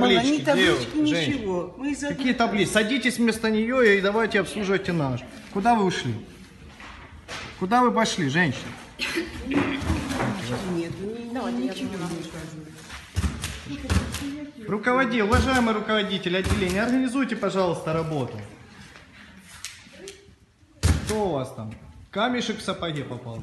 таблички? Ни таблички, ничего. Какие таблички? Садитесь вместо нее и давайте обслуживайте наш. Куда вы ушли? Куда вы пошли, женщина? Нет, ничего не скажу. Руководитель, уважаемый руководитель отделения, организуйте, пожалуйста, работу. Кто у вас там? Камешек в сапоге попал.